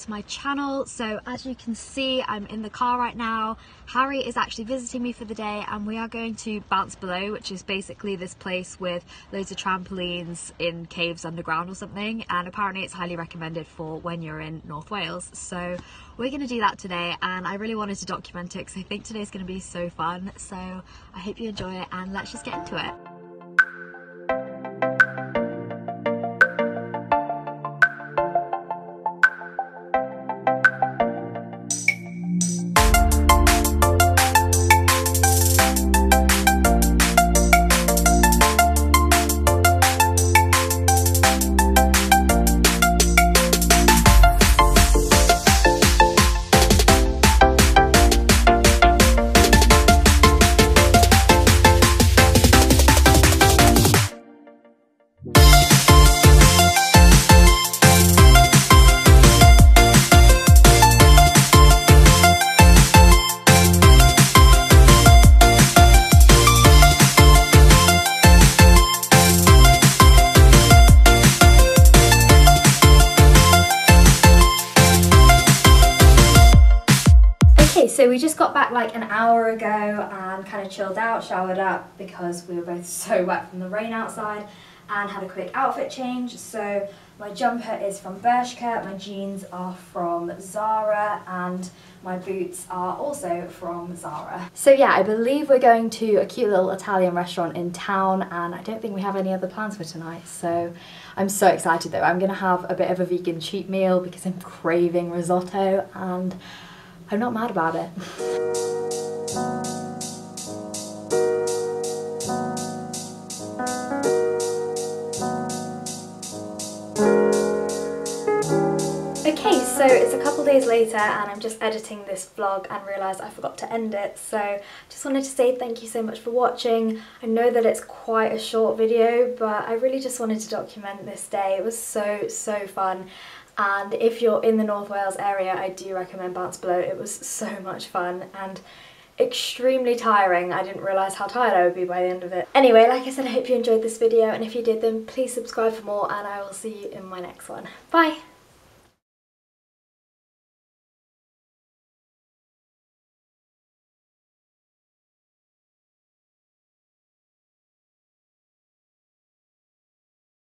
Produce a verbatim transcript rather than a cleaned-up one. to my channel. So as you can see, I'm in the car right now. Harry is actually visiting me for the day and we are going to Bounce Below, which is basically this place with loads of trampolines in caves underground or something, and apparently it's highly recommended for when you're in North Wales. So we're going to do that today, and I really wanted to document it because I think today's going to be so fun. So I hope you enjoy it, and let's just get into it. So we just got back like an hour ago and kind of chilled out, showered up because we were both so wet from the rain outside, and had a quick outfit change. So my jumper is from Bershka, my jeans are from Zara, and my boots are also from Zara. So yeah, I believe we're going to a cute little Italian restaurant in town, and I don't think we have any other plans for tonight. So I'm so excited though. I'm going to have a bit of a vegan cheat meal because I'm craving risotto, and I'm not mad about it. Okay, so it's a couple days later and I'm just editing this vlog and realised I forgot to end it. So just wanted to say thank you so much for watching. I know that it's quite a short video, but I really just wanted to document this day. It was so, so fun. And if you're in the North Wales area, I do recommend Bounce Below. It was so much fun and extremely tiring. I didn't realise how tired I would be by the end of it. Anyway, like I said, I hope you enjoyed this video, and if you did, then please subscribe for more, and I will see you in my next one. Bye!